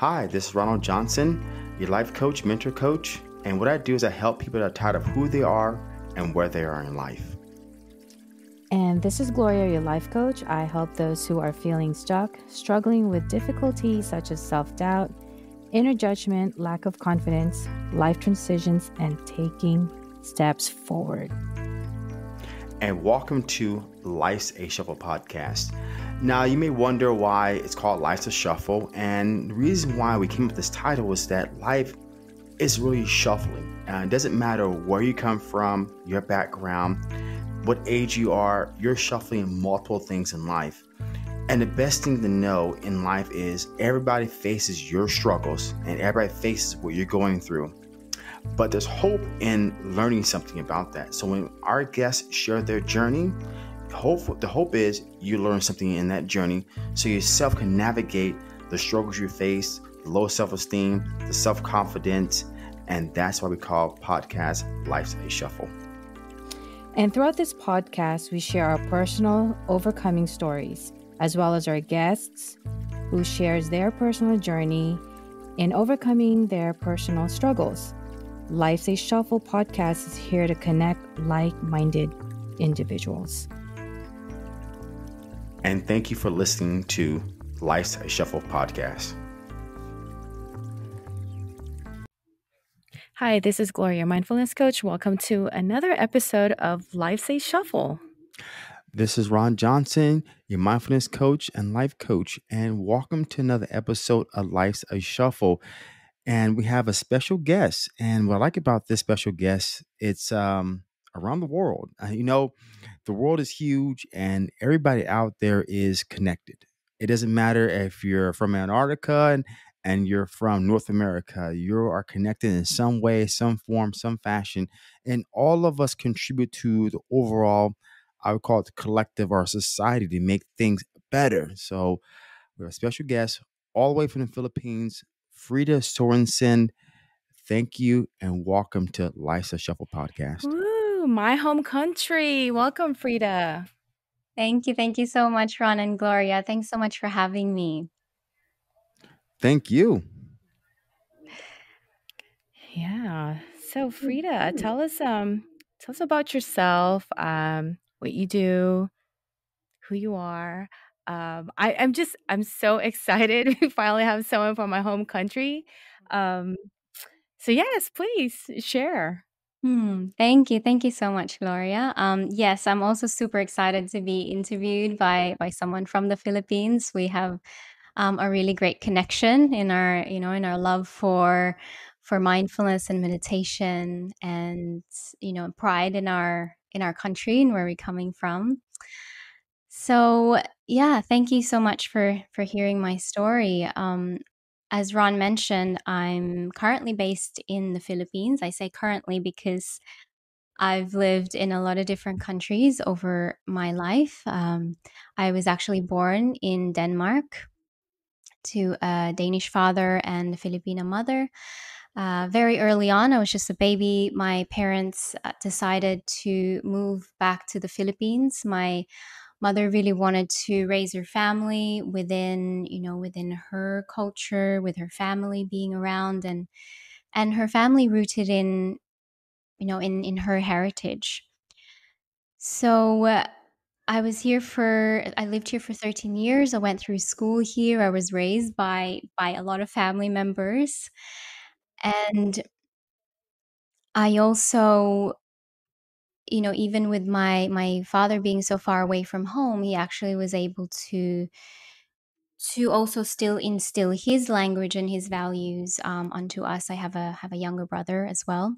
Hi, this is Ronald Johnson, your life coach, mentor coach, and what I do is I help people that are tired of who they are and where they are in life. And this is Gloria, your life coach. I help those who are feeling stuck, struggling with difficulties such as self-doubt, inner judgment, lack of confidence, life transitions, and taking steps forward. And welcome to Life's A Shuffle podcast. Now, you may wonder why it's called Life's A Shuffle, and the reason why we came up with this title was that life is really shuffling. And it doesn't matter where you come from, your background, what age you are, you're shuffling multiple things in life. And the best thing to know in life is everybody faces your struggles and everybody faces what you're going through. But there's hope in learning something about that. So when our guests share their journey, the hope is you learn something in that journey so yourself can navigate the struggles you face, the low self-esteem, the self-confidence, and that's why we call podcast Life's A Shuffle. And throughout this podcast, we share our personal overcoming stories, as well as our guests who shares their personal journey in overcoming their personal struggles. Life's A Shuffle podcast is here to connect like-minded individuals. And thank you for listening to Life's A Shuffle podcast. Hi, this is Gloria, mindfulness coach. Welcome to another episode of Life's A Shuffle. This is Ron Johnson, your mindfulness coach and life coach, and welcome to another episode of Life's A Shuffle. And we have a special guest, and what I like about this special guest, it's around the world. You know, the world is huge, and everybody out there is connected. It doesn't matter if you're from Antarctica and you're from North America, you are connected in some way, some form, some fashion, and all of us contribute to the overall, I would call it the collective, our society to make things better. So we have a special guest all the way from the Philippines, Frida Sørensen. Thank you and welcome to Life's A Shuffle podcast. Woo, my home country. Welcome, Frida. Thank you. Thank you so much, Ron and Gloria. Thanks so much for having me. Thank you. Yeah. So Frida, tell us about yourself, what you do, who you are. I'm so excited. We finally have someone from my home country. So yes, please share. Thank you. Thank you so much, Gloria. Yes, I'm also super excited to be interviewed by someone from the Philippines. We have a really great connection in our, in our love for mindfulness and meditation, and pride in our country and where we're coming from. So yeah, thank you so much for hearing my story. As Ron mentioned, I'm currently based in the Philippines. I say currently because I've lived in a lot of different countries over my life. I was actually born in Denmark to a Danish father and a Filipina mother. Very early on, I was just a baby. My parents decided to move back to the Philippines. My mother really wanted to raise her family within her culture, with her family being around, and her family rooted in her heritage. So I lived here for 13 years. I went through school here. I was raised by a lot of family members. And I also, even with my father being so far away from home, he actually was able to also still instill his language and his values onto us. I have a younger brother as well.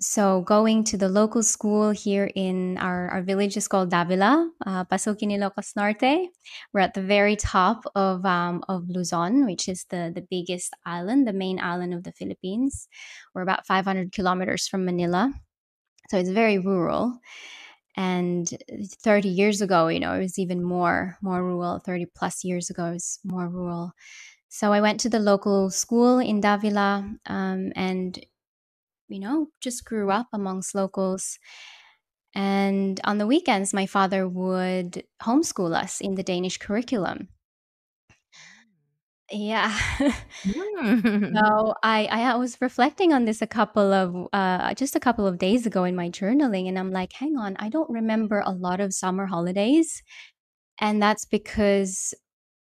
So going to the local school here in our village is called Davila, Pasokinilocos Norte. We're at the very top of Luzon, which is the biggest island, the main island of the Philippines. We're about 500 kilometers from Manila. So it's very rural. And 30 years ago, it was even more rural. 30 plus years ago, it was more rural. So I went to the local school in Davila, and just grew up amongst locals. And on the weekends, my father would homeschool us in the Danish curriculum. Yeah. So I was reflecting on this just a couple of days ago in my journaling, and I'm like, hang on, I don't remember a lot of summer holidays, and that's because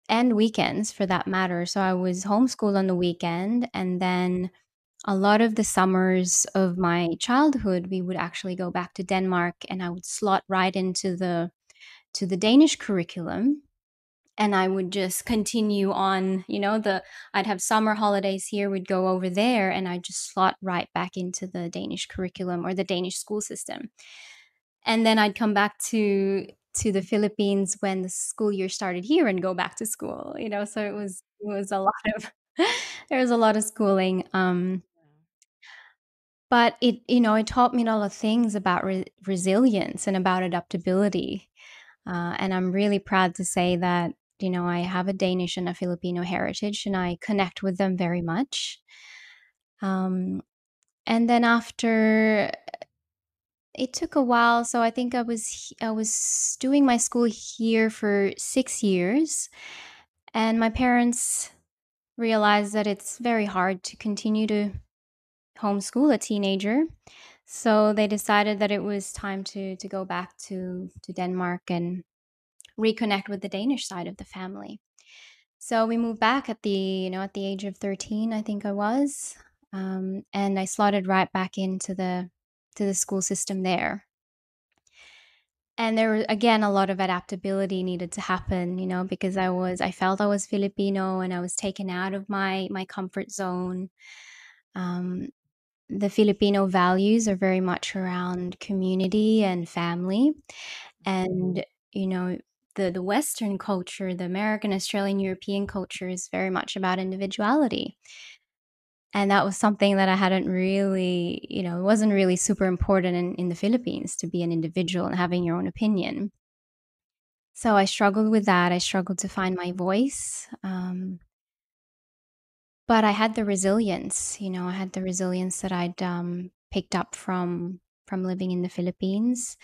and weekends for that matter. So I was homeschooled on the weekend, and then a lot of the summers of my childhood, we would actually go back to Denmark, and I would slot right into the Danish curriculum. And I would just continue on, I'd have summer holidays here, we'd go over there, and I'd just slot right back into the Danish curriculum or the Danish school system. And then I'd come back to the Philippines when the school year started here and go back to school, So it was a lot of there was a lot of schooling. But it, it taught me a lot of things about resilience and about adaptability. And I'm really proud to say that, I have a Danish and a Filipino heritage, and I connect with them very much. And then after, it took a while. So I think I was doing my school here for 6 years, and my parents realized that it's very hard to continue to homeschool a teenager. So they decided that it was time to go back to Denmark and reconnect with the Danish side of the family. So we moved back at the at the age of 13, I think I was, and I slotted right back into the school system there. And there was again a lot of adaptability needed to happen, because I felt I was Filipino, and I was taken out of my comfort zone. The Filipino values are very much around community and family. And, the Western culture, the American, Australian, European culture is very much about individuality. And that was something that I hadn't really, it wasn't really super important in the Philippines to be an individual and having your own opinion. So I struggled with that. I struggled to find my voice. But I had the resilience, I had the resilience that I'd picked up from living in the Philippines.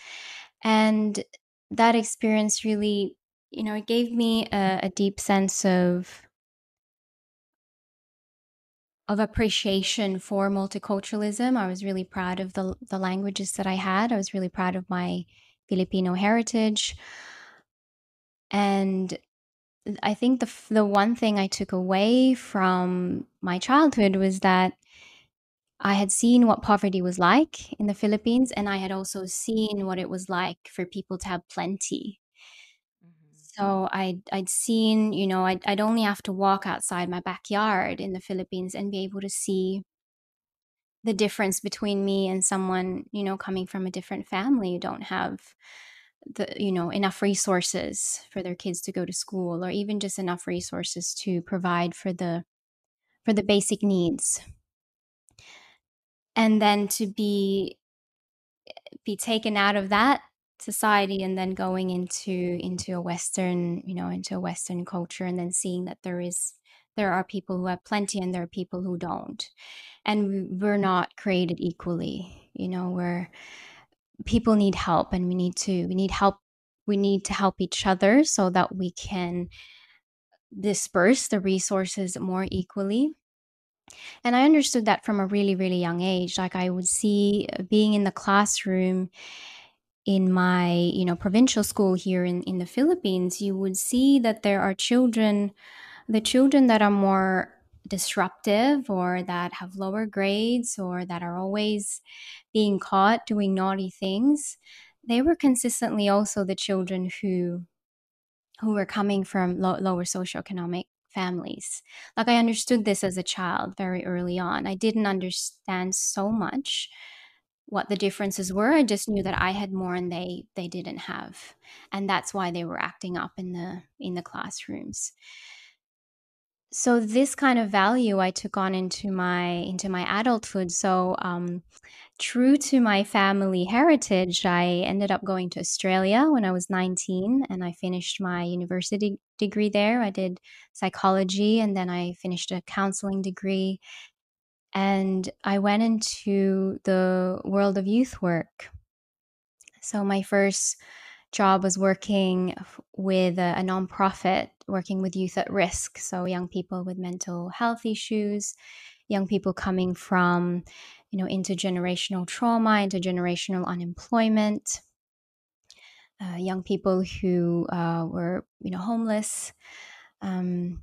And that experience really, it gave me a deep sense of appreciation for multiculturalism. I was really proud of the languages that I had. I was really proud of my Filipino heritage. And I think the one thing I took away from my childhood was that I had seen what poverty was like in the Philippines, and I had also seen what it was like for people to have plenty. So I'd seen, I'd only have to walk outside my backyard in the Philippines and be able to see the difference between me and someone, coming from a different family who don't have enough resources for their kids to go to school, or even just enough resources to provide for the basic needs. And then to be taken out of that society and then going into a Western, into a Western culture, and then seeing that there are people who have plenty and there are people who don't, and we're not created equally. People need help, and we need to help each other so that we can disperse the resources more equally. And I understood that from a really, really young age. Like, I would see being in the classroom in my provincial school here in the Philippines, you would see that there are the children that are more disruptive, or that have lower grades, or that are always being caught doing naughty things. They were consistently also the children who were coming from lower socioeconomic families. Like, I understood this as a child very early on. I didn't understand so much what the differences were. I just knew that I had more and they didn't have, and that's why they were acting up in the classrooms. So this kind of value I took on into my adulthood. So true to my family heritage, I ended up going to Australia when I was 19, and I finished my university degree there. I did psychology, and then I finished a counseling degree, and I went into the world of youth work. So my first job was working with a nonprofit, working with youth at risk. So young people with mental health issues, young people coming from, you know, intergenerational trauma, intergenerational unemployment, young people who were, you know, homeless. And,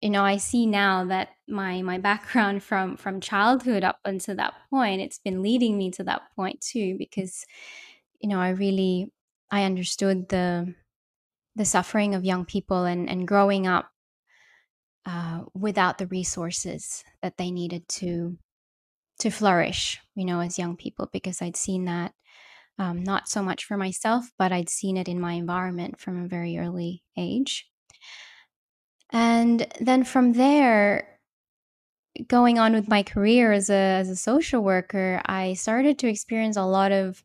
you know, I see now that my background from childhood up until that point, it's been leading me to that point too, because, you know, I understood the suffering of young people and growing up without the resources that they needed to flourish, you know, as young people, because I'd seen that not so much for myself, but I'd seen it in my environment from a very early age. And then from there, going on with my career as a social worker, I started to experience a lot of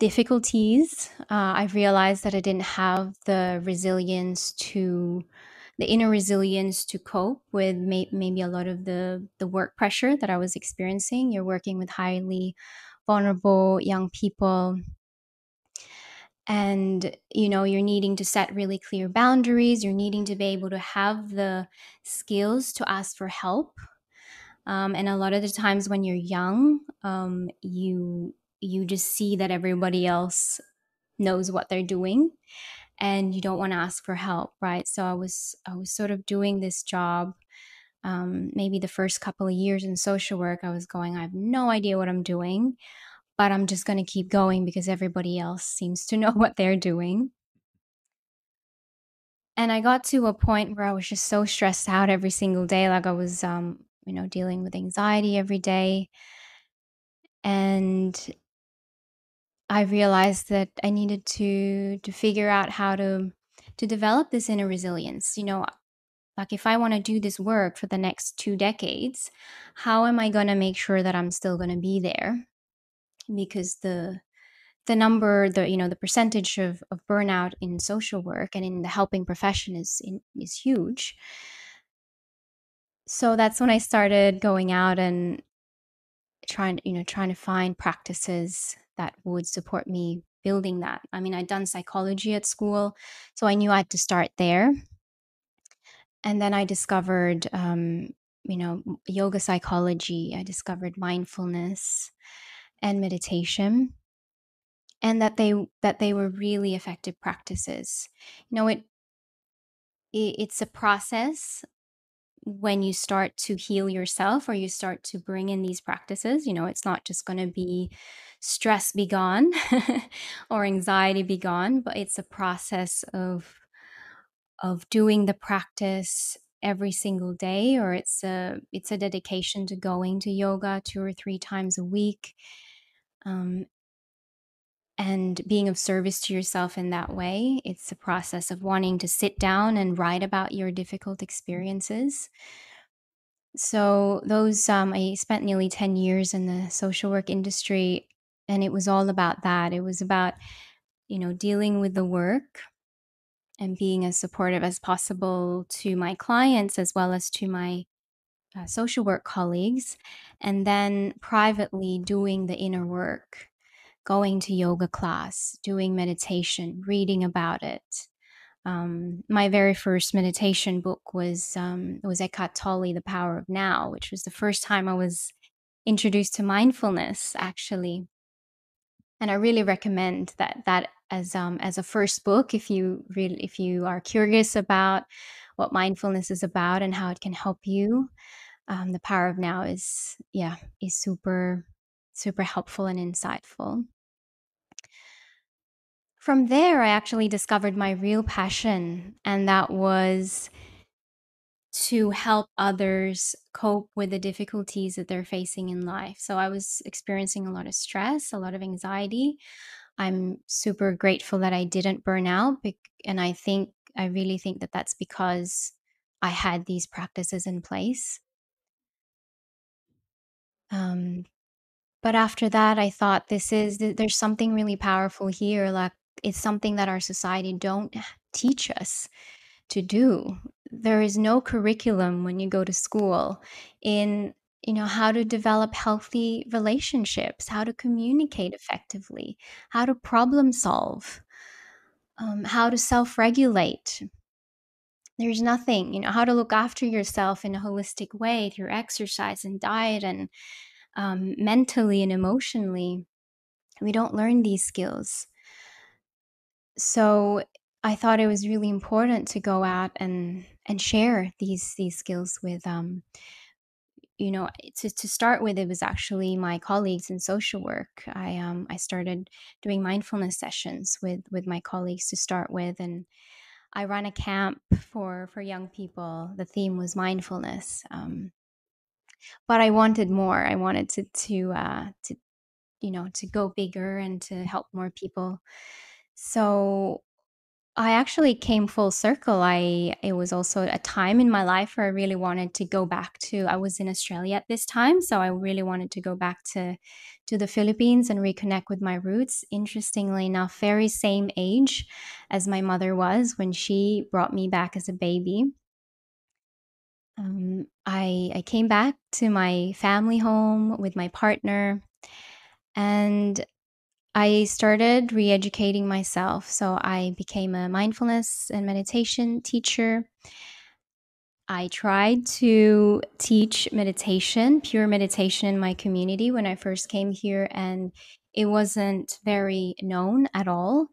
difficulties. I realized that I didn't have the inner resilience to cope with maybe a lot of the work pressure that I was experiencing. You're working with highly vulnerable young people, and, you know, you're needing to set really clear boundaries. You're needing to be able to have the skills to ask for help. And a lot of the times when you're young, you just see that everybody else knows what they're doing and you don't want to ask for help, right? So I was sort of doing this job. Maybe the first couple of years in social work, I was going, I have no idea what I'm doing, but I'm just going to keep going because everybody else seems to know what they're doing. And I got to a point where I was just so stressed out every single day. Like I was, you know, dealing with anxiety every day. And I realized that I needed to figure out how to develop this inner resilience. You know, like if I want to do this work for the next 2 decades, how am I going to make sure that I'm still going to be there? Because the percentage of burnout in social work and in the helping profession is huge. So that's when I started going out and trying to find practices that would support me building that. I mean, I'd done psychology at school, so I knew I had to start there. And then I discovered, you know, yoga psychology. I discovered mindfulness and meditation, and that they were really effective practices. You know, it's a process when you start to heal yourself or you start to bring in these practices. You know, it's not just going to be stress be gone or anxiety be gone, but it's a process of doing the practice every single day, or it's a dedication to going to yoga 2 or 3 times a week. And being of service to yourself in that way. It's a process of wanting to sit down and write about your difficult experiences. So those, I spent nearly 10 years in the social work industry, and it was all about that. It was about, you know, dealing with the work and being as supportive as possible to my clients as well as to my social work colleagues. And then privately doing the inner work, going to yoga class, doing meditation, reading about it. My very first meditation book was Eckhart Tolle, The Power of Now, which was the first time I was introduced to mindfulness, actually. And I really recommend that as a first book if you are curious about what mindfulness is about and how it can help you. The Power of Now is super helpful and insightful. From there, I actually discovered my real passion, and that was to help others cope with the difficulties that they're facing in life. So I was experiencing a lot of stress, a lot of anxiety. I'm super grateful that I didn't burn out, and I really think that that's because I had these practices in place. But after that, I thought there's something really powerful here. Like, it's something that our society don't teach us to do. There is no curriculum when you go to school in how to develop healthy relationships, how to communicate effectively, how to problem solve, how to self-regulate. There's nothing, how to look after yourself in a holistic way through exercise and diet and mentally and emotionally. We don't learn these skills. So I thought it was really important to go out and share these skills with, to start with, it was actually my colleagues in social work. I started doing mindfulness sessions with my colleagues to start with, and I ran a camp for young people. The theme was mindfulness, but I wanted more. I wanted to go bigger and to help more people. So I actually came full circle. It was also a time in my life where I really wanted to go back to. I was in Australia at this time, so I really wanted to go back to the Philippines and reconnect with my roots. Interestingly enough, very same age as my mother was when she brought me back as a baby. I came back to my family home with my partner, and I started re-educating myself. So I became a mindfulness and meditation teacher. I tried to teach meditation, pure meditation, in my community when I first came here, and it wasn't very known at all.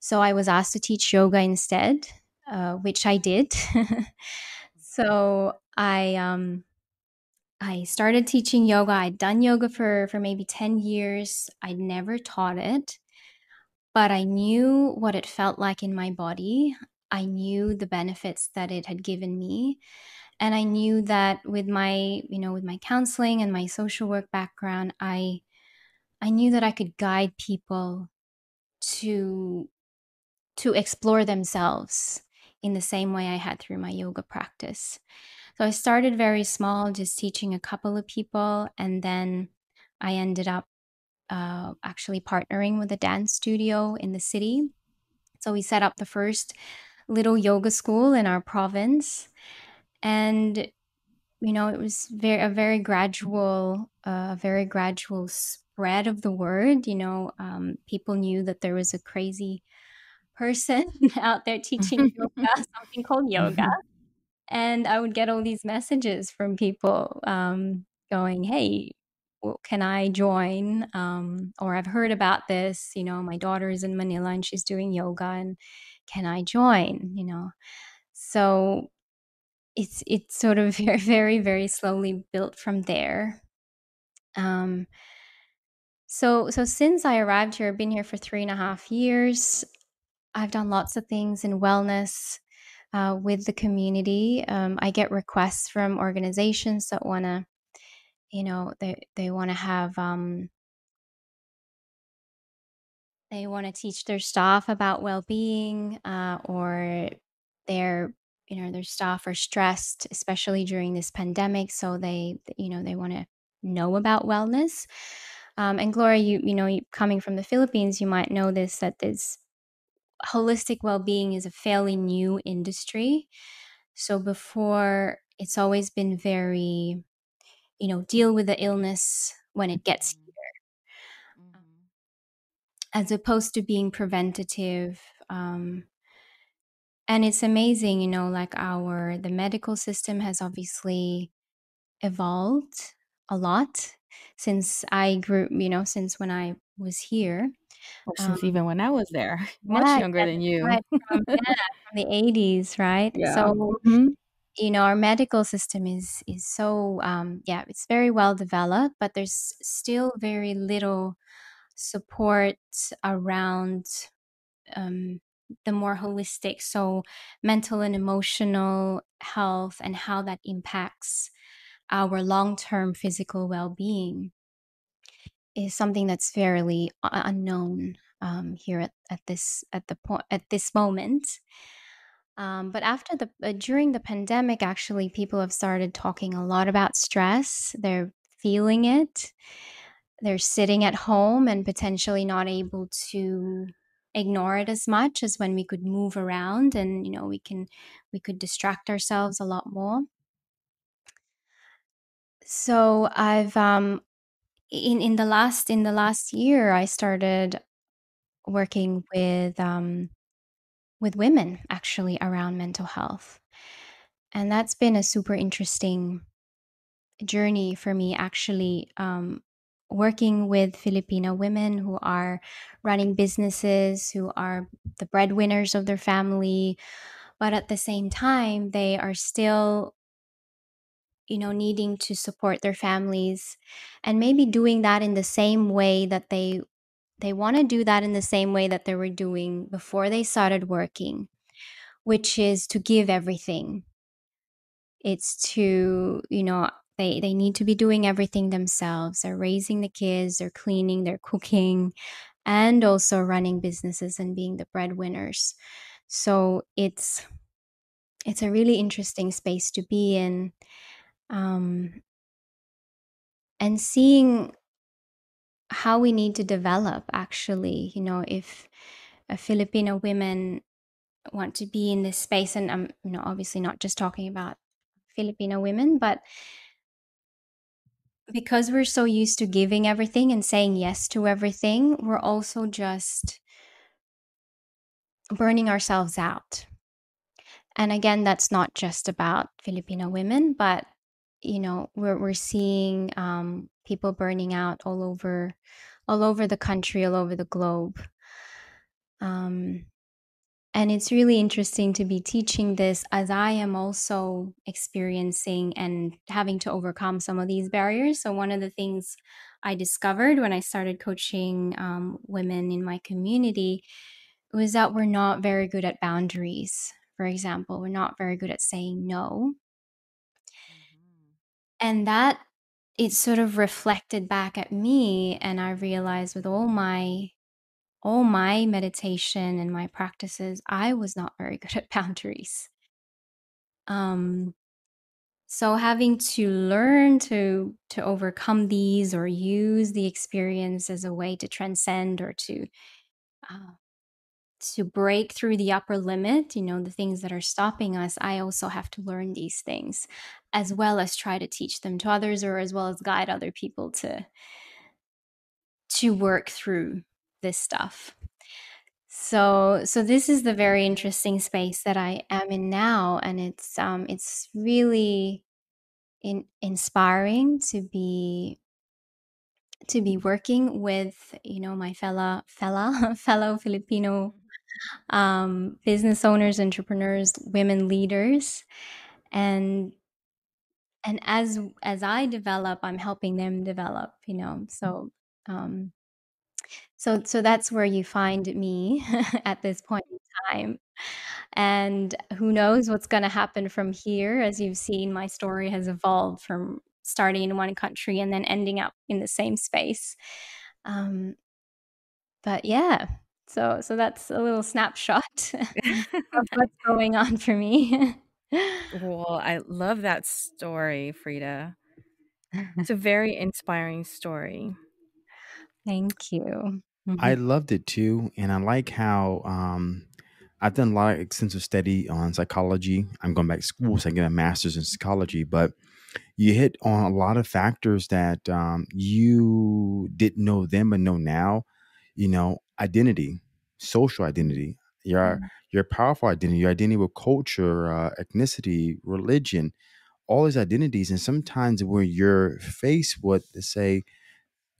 So I was asked to teach yoga instead, which I did. So I started teaching yoga. I'd done yoga for maybe 10 years. I'd never taught it, but I knew what it felt like in my body. I knew the benefits that it had given me. And I knew that with my, with my counseling and my social work background, I knew that I could guide people to explore themselves in the same way I had through my yoga practice. So I started very small, just teaching a couple of people, and then I ended up actually partnering with a dance studio in the city. So we set up the first little yoga school in our province, and it was a very gradual spread of the word. People knew that there was a crazy person out there teaching yoga, something called yoga. And I would get all these messages from people going, hey, can I join? Or I've heard about this, my daughter is in Manila and she's doing yoga, and can I join? So it's sort of very, very, very slowly built from there. So since I arrived here, I've been here for 3.5 years. I've done lots of things in wellness, with the community. I get requests from organizations that want to, they want to have, they want to teach their staff about well-being, or their staff are stressed, especially during this pandemic. So they want to know about wellness. And Gloria, coming from the Philippines, you might know this, that there's holistic well-being is a fairly new industry. So before, it's always been very, deal with the illness when it gets here, as opposed to being preventative. And it's amazing, like the medical system has obviously evolved a lot since I grew, since when I was here. Or since even when I was there, much younger than you. Right, from the 80s, right? Yeah. So, our medical system is so, it's very well developed, but there's still very little support around the more holistic, so mental and emotional health and how that impacts our long-term physical well-being. Is something that's fairly unknown here at this moment. But during the pandemic, actually, people have started talking a lot about stress. They're feeling it. They're sitting at home and potentially not able to ignore it as much as when we could move around and we could distract ourselves a lot more. So I've in the last year I started working with women actually around mental health, and that's been a super interesting journey for me actually. Working with Filipino women who are running businesses, who are the breadwinners of their family, but at the same time, they are still, needing to support their families, and maybe doing that in the same way that they want to do that in the same way that they were doing before they started working, which is to give everything. It's to, They need to be doing everything themselves. They're raising the kids, they're cleaning, they're cooking, and also running businesses and being the breadwinners. So it's a really interesting space to be in. And seeing how we need to develop, actually, if a Filipino women want to be in this space, and I'm obviously not just talking about Filipino women, but because we're so used to giving everything and saying yes to everything, we're also just burning ourselves out. And again, that's not just about Filipino women, but we're seeing people burning out all over the country, all over the globe. And it's really interesting to be teaching this, as I am also experiencing and having to overcome some of these barriers. So one of the things I discovered when I started coaching women in my community was that we're not very good at boundaries. For example, we're not very good at saying no. And that it sort of reflected back at me, and I realized with all my meditation and my practices, I was not very good at boundaries. So having to learn to overcome these, or use the experience as a way to transcend, or to break through the upper limit, the things that are stopping us, I also have to learn these things, as well as try to teach them to others, or as well as guide other people to work through this stuff. So this is the very interesting space that I am in now, and it's really inspiring to be working with my fellow Filipino business owners, entrepreneurs, women leaders, and as I develop, I'm helping them develop. So that's where you find me at this point in time. And who knows what's going to happen from here. As you've seen, my story has evolved from starting in one country and then ending up in the same space. But yeah, so that's a little snapshot of what's going on for me. Well, I love that story, Frida. It's a very inspiring story. Thank you. Mm-hmm. I loved it too. And I like how I've done a lot of extensive study on psychology. I'm going back to school, so I get a master's in psychology, but you hit on a lot of factors that you didn't know then, but know now, identity, social identity, your powerful identity, your identity with culture, ethnicity, religion, all these identities. And sometimes when you're faced with, say,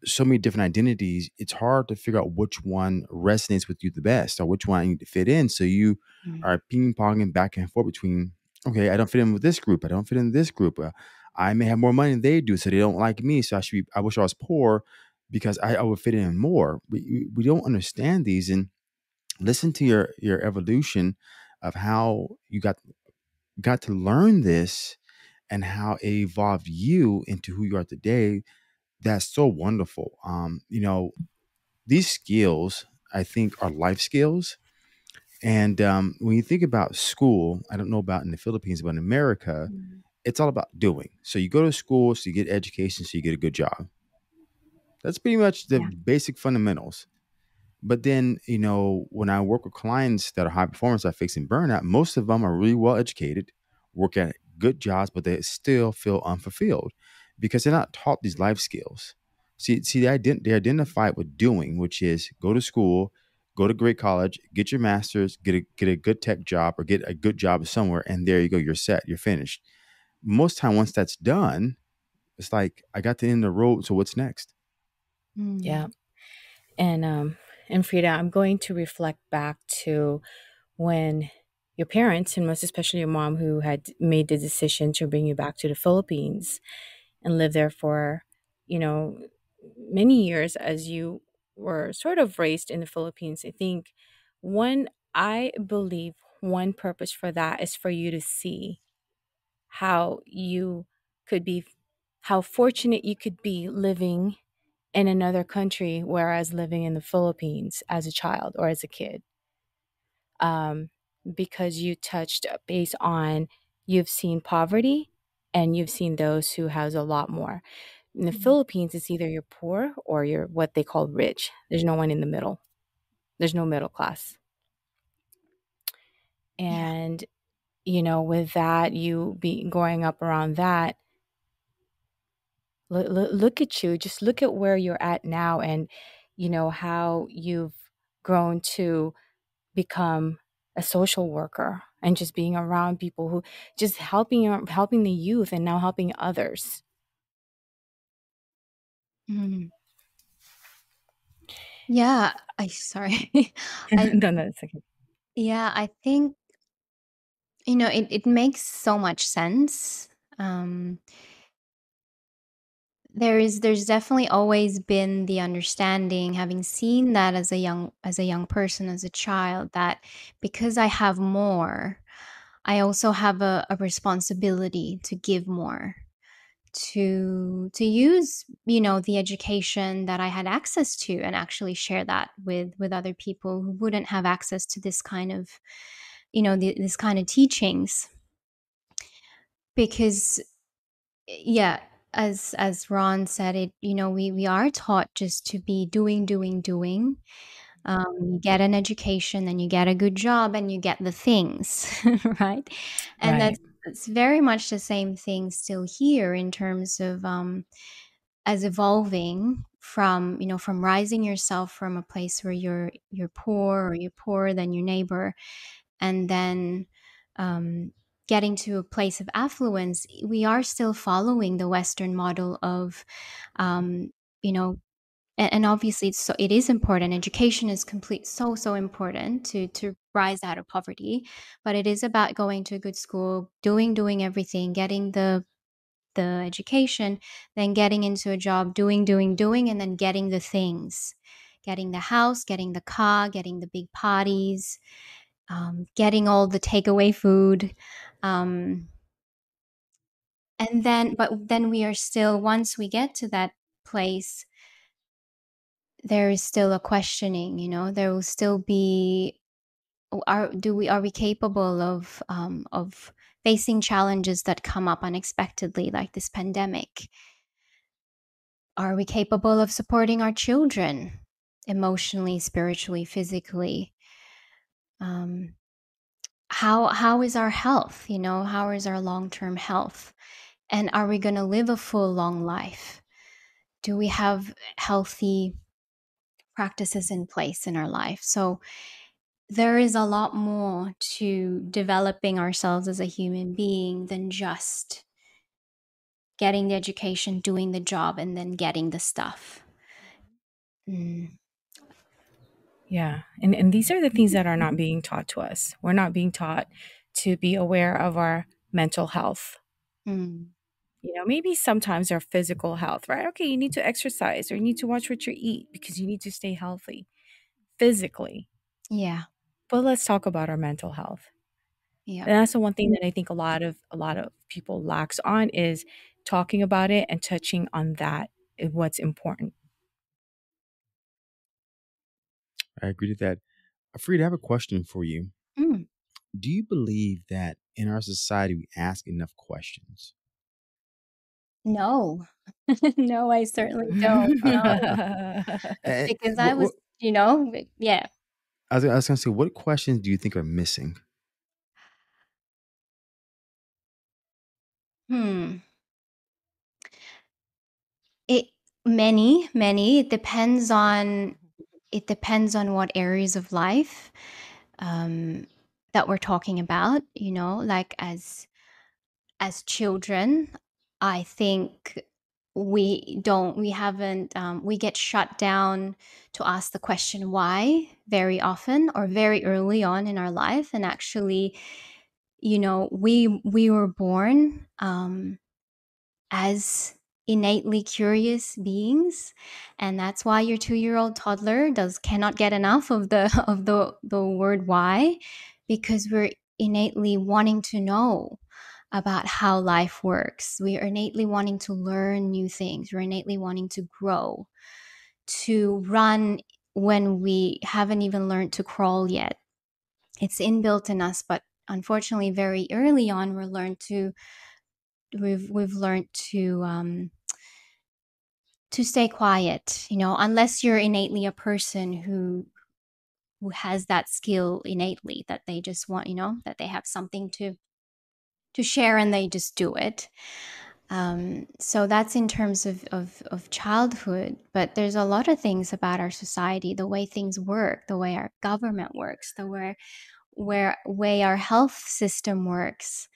so many different identities, it's hard to figure out which one resonates with you the best, or which one I need to fit in. So you are ping-ponging back and forth between, okay, I don't fit in with this group. I don't fit in this group. I may have more money than they do, so they don't like me. So I wish I was poor because I would fit in more. We don't understand these. And listen to your evolution of how you got to learn this and how it evolved you into who you are today. That's so wonderful. These skills, I think, are life skills. And when you think about school, I don't know about in the Philippines, but in America, it's all about doing. So you go to school, so you get education, so you get a good job. That's pretty much the basic fundamentals. But then, when I work with clients that are high performance, I fix and burnout, most of them are really well educated, work at good jobs, but they still feel unfulfilled. because they're not taught these life skills. See, they identify with doing, which is go to school, go to great college, get your master's, get a good tech job or get a good job somewhere. And there you go. You're set. You're finished. Most time, once that's done, it's like, I got to the end of the road. So what's next? Yeah. And Frida, I'm going to reflect back to when your parents, and most especially your mom, who had made the decision to bring you back to the Philippines and live there for, you know, many years as you were sort of raised in the Philippines. I think I believe one purpose for that is for you to see how you could be, how fortunate you could be living in another country, whereas living in the Philippines as a child or as a kid, because you touched base on, you've seen poverty and you've seen those who has a lot more. In the Philippines, it's either you're poor or you're what they call rich. There's no one in the middle. There's no middle class. And, you know, with that, you be growing up around that, look at you, just look at where you're at now and, you know, how you've grown to become a social worker and just being around people who just helping the youth and now helping others. Mm. Yeah, sorry. No, it's okay. Yeah, I think, you know, it makes so much sense. There's definitely always been the understanding, having seen that as a young person, as a child, that because I have more, I also have a responsibility to give more, to use, you know, the education that I had access to and actually share that with other people who wouldn't have access to this kind of, you know, this kind of teachings. Because, yeah, as Ron said, it, you know, we are taught just to be doing. You get an education and you get a good job and you get the things, right? And right. It's very much the same thing still here in terms of as evolving from, you know, from rising yourself from a place where you're poor or you're poorer than your neighbor, and then getting to a place of affluence. We are still following the Western model of, you know, and obviously it is important. Education is so important to rise out of poverty, but it is about going to a good school, doing everything, getting the education, then getting into a job, doing, and then getting the things, getting the house, getting the car, getting the big parties, getting all the takeaway food, and then we are still, once we get to that place, there is still a questioning, you know. There will still be, are we capable of facing challenges that come up unexpectedly, like this pandemic? Are we capable of supporting our children emotionally, spiritually, physically? How is our health? You know, how is our long-term health? And are we going to live a full, long life? Do we have healthy practices in place in our life? So there is a lot more to developing ourselves as a human being than just getting the education, doing the job, and then getting the stuff. Yeah. And these are the things that are not being taught to us. We're not being taught to be aware of our mental health. You know, maybe sometimes our physical health, right? Okay, you need to exercise, or you need to watch what you eat because you need to stay healthy physically. Yeah. But let's talk about our mental health. Yeah. And that's the one thing that I think a lot of people lacks on, is talking about it and touching on that is what's important. I agree with that. Frida, I have a question for you. Do you believe that in our society we ask enough questions? No, no, I certainly don't. Because I was, you know, yeah. I was going to say, what questions do you think are missing? Many. It depends on what areas of life that we're talking about. You know, like as children, I think we get shut down to ask the question why very often or very early on in our life. And actually, you know, we were born as innately curious beings, and that's why your 2-year-old toddler cannot get enough of the word why, because we're innately wanting to know about how life works. We are innately wanting to learn new things. We're innately wanting to grow, to run when we haven't even learned to crawl yet. It's inbuilt in us, but unfortunately, very early on, we've learned to stay quiet. You know, unless you're innately a person who has that skill innately, that they just want, you know, that they have something to share and they just do it. So that's in terms of childhood. But there's a lot of things about our society, the way things work, the way our government works, the way our health system works,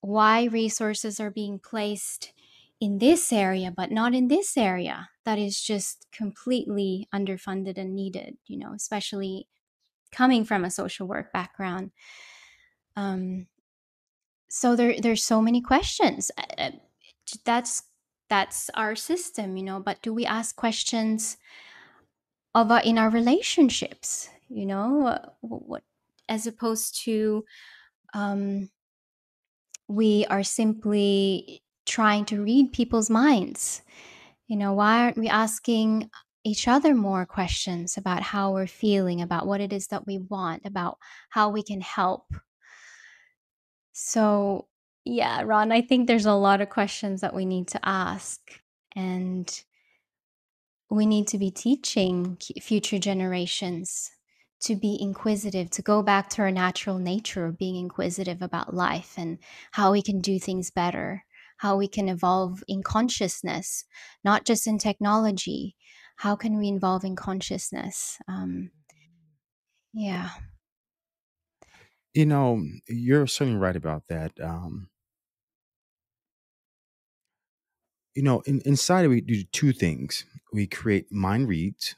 why resources are being placed in this area but not in this area that is just completely underfunded and needed, you know, especially coming from a social work background. So there's so many questions. That's our system, you know. But do we ask questions in our relationships, you know, what as opposed to we are simply trying to read people's minds? You know, why aren't we asking each other more questions about how we're feeling, about what it is that we want, about how we can help? So, yeah, Ron, I think there's a lot of questions that we need to ask, and we need to be teaching future generations to be inquisitive, to go back to our natural nature of being inquisitive about life and how we can do things better, how we can evolve in consciousness, not just in technology. How can we evolve in consciousness? Yeah. You know, you're certainly right about that. You know, inside we do two things. We create mind reads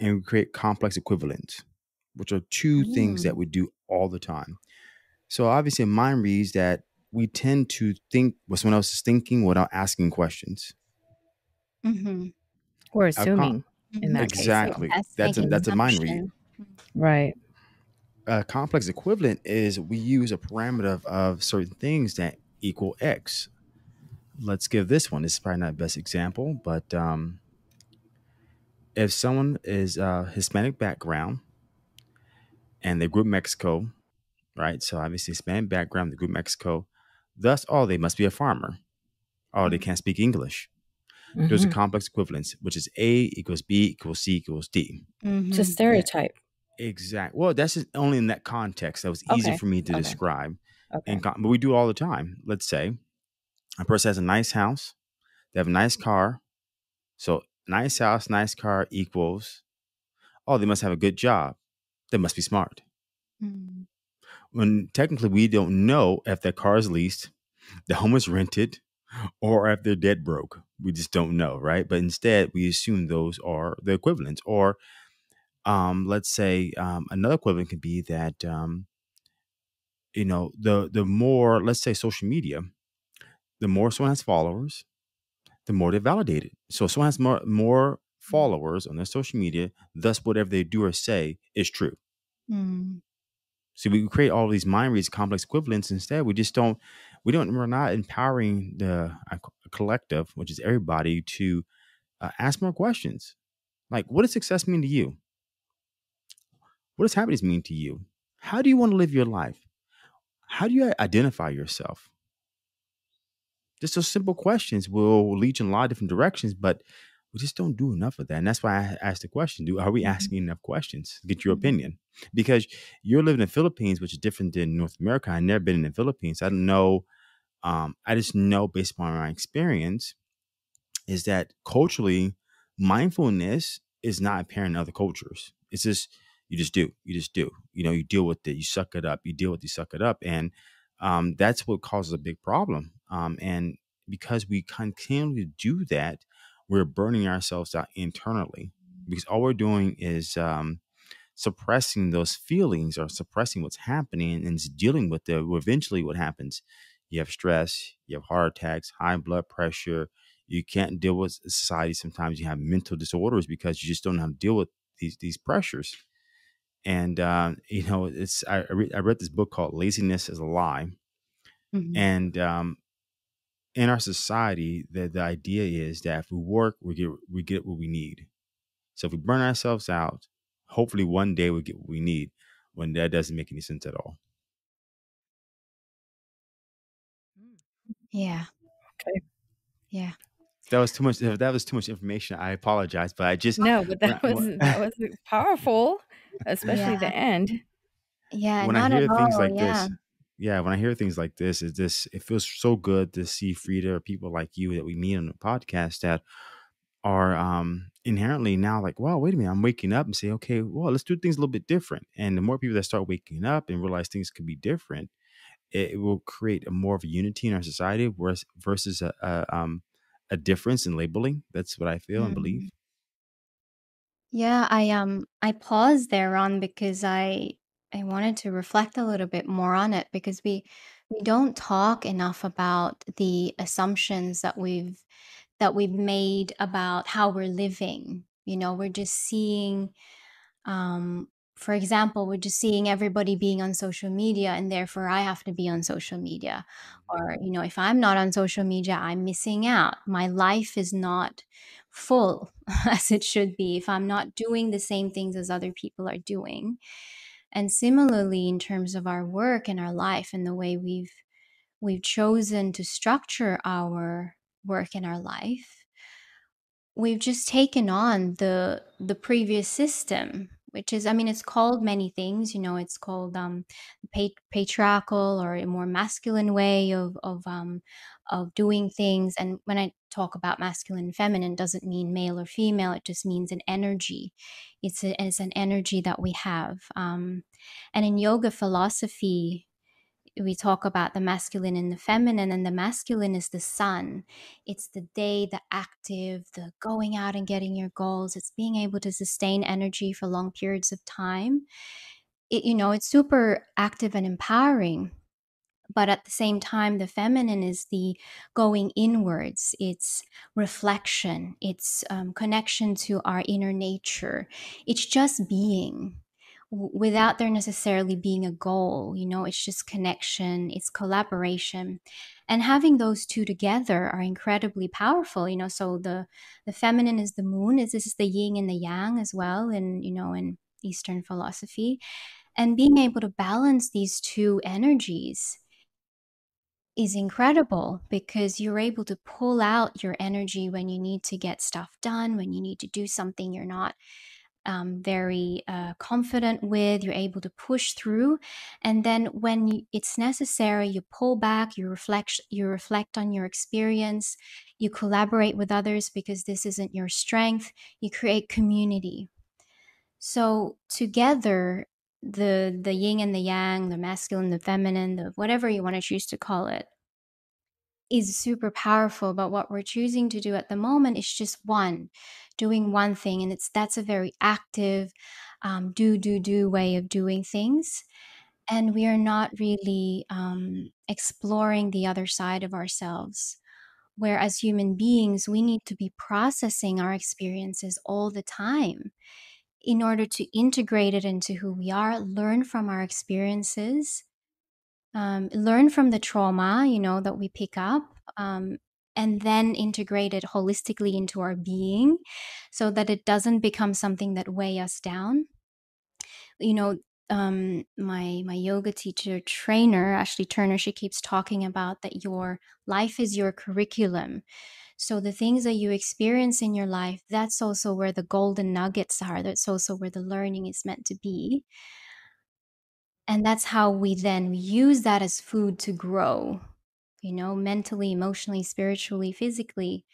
and we create complex equivalents, which are two things that we do all the time. So obviously mind reads that we tend to think what someone else is thinking without asking questions. Mm-hmm. Or assuming in that exactly. case. Exactly. That's a mind read. Right. A complex equivalent is we use a parameter of certain things that equal X. Let's give this one. This is probably not the best example, but if someone is Hispanic background and they grew up in Mexico, right? So obviously Hispanic background, they grew up in Mexico. Thus, they must be a farmer. Oh, they can't speak English. Mm-hmm. There's a complex equivalence, which is A equals B equals C equals D. Mm-hmm. It's a stereotype. Yeah. Exactly. Well, that's just only in that context. That was easy for me to describe. Okay. But we do it all the time. Let's say a person has a nice house. They have a nice car. So nice house, nice car equals, oh, they must have a good job. They must be smart. Mm-hmm. When technically we don't know if their car is leased, the home is rented, or if they're dead broke. We just don't know, right? But instead, we assume those are the equivalents. Or let's say another equivalent could be that, you know, the more, let's say social media, the more someone has followers, the more they're validated. So if someone has more followers on their social media, thus whatever they do or say is true. Mm. So we create all these mind reads, complex equivalents. Instead, we're not empowering the collective, which is everybody, to ask more questions. Like, what does success mean to you? What does happiness mean to you? How do you want to live your life? How do you identify yourself? Just those simple questions will lead you in a lot of different directions, but we just don't do enough of that. And that's why I asked the question, are we asking enough questions to get your opinion? Because you're living in the Philippines, which is different than North America. I've never been in the Philippines. I don't know. I just know based upon my experience is that culturally, mindfulness is not apparent in other cultures. It's just, you just do, you know, you deal with it, you suck it up, And that's what causes a big problem. And because we continue to do that, we're burning ourselves out internally, because all we're doing is suppressing those feelings or suppressing what's happening and dealing with it. Eventually what happens, you have stress, you have heart attacks, high blood pressure. You can't deal with society. Sometimes you have mental disorders because you just don't know how to deal with these pressures. And, you know, it's, I read this book called Laziness is a Lie. Mm-hmm. And, in our society, the idea is that if we work, we get what we need. So if we burn ourselves out, hopefully one day we get what we need, when that doesn't make any sense at all. Yeah. Okay. Yeah. That was too much information. I apologize, but I just that was powerful, especially the end. Yeah. When I hear things like this. Yeah, when I hear things like this, it feels so good to see Frida or people like you that we meet on the podcast that are inherently now like, wow, wait a minute, I'm waking up and say, okay, well, let's do things a little bit different. And the more people that start waking up and realize things could be different, it will create more of a unity in our society versus a difference in labeling. That's what I feel and believe. Yeah, I paused there, Ron, because I wanted to reflect a little bit more on it, because we don't talk enough about the assumptions that we've made about how we're living. You know, we're just seeing, for example, we're just seeing everybody being on social media, and therefore I have to be on social media. Or, you know, if I'm not on social media, I'm missing out. My life is not full as it should be if I'm not doing the same things as other people are doing. And similarly, in terms of our work and our life and the way we've chosen to structure our work and our life, we've just taken on the previous system, which is, I mean, it's called many things. You know, it's called patriarchal or a more masculine way of doing things. And when I talk about masculine and feminine, it doesn't mean male or female. It just means an energy. It's an energy that we have. And in yoga philosophy, we talk about the masculine and the feminine, and the masculine is the sun. It's the day, the active, the going out and getting your goals. It's being able to sustain energy for long periods of time. It, you know, it's super active and empowering. But at the same time, the feminine is the going inwards. It's reflection. It's connection to our inner nature. It's just being without there necessarily being a goal. You know, it's just connection. It's collaboration. And having those two together are incredibly powerful. You know, so the feminine is the moon. This is the yin and the yang as well, in, you know, in Eastern philosophy. And being able to balance these two energies is incredible, because you're able to pull out your energy when you need to get stuff done, when you need to do something you're not very confident with. You're able to push through, and then when it's necessary, you pull back, you reflect on your experience, you collaborate with others because this isn't your strength, you create community. So together, the yin and the yang, the masculine, the feminine, the whatever you want to choose to call it, is super powerful. But what we're choosing to do at the moment is just doing one thing, and that's a very active do way of doing things, and we are not really exploring the other side of ourselves, where as human beings we need to be processing our experiences all the time in order to integrate it into who we are, learn from our experiences, learn from the trauma, you know, that we pick up, and then integrate it holistically into our being so that it doesn't become something that weighs us down. You know, my yoga teacher trainer, Ashley Turner, she keeps talking about that your life is your curriculum. So the things that you experience in your life, that's also where the golden nuggets are. That's also where the learning is meant to be. And that's how we then use that as food to grow, you know, mentally, emotionally, spiritually, physically.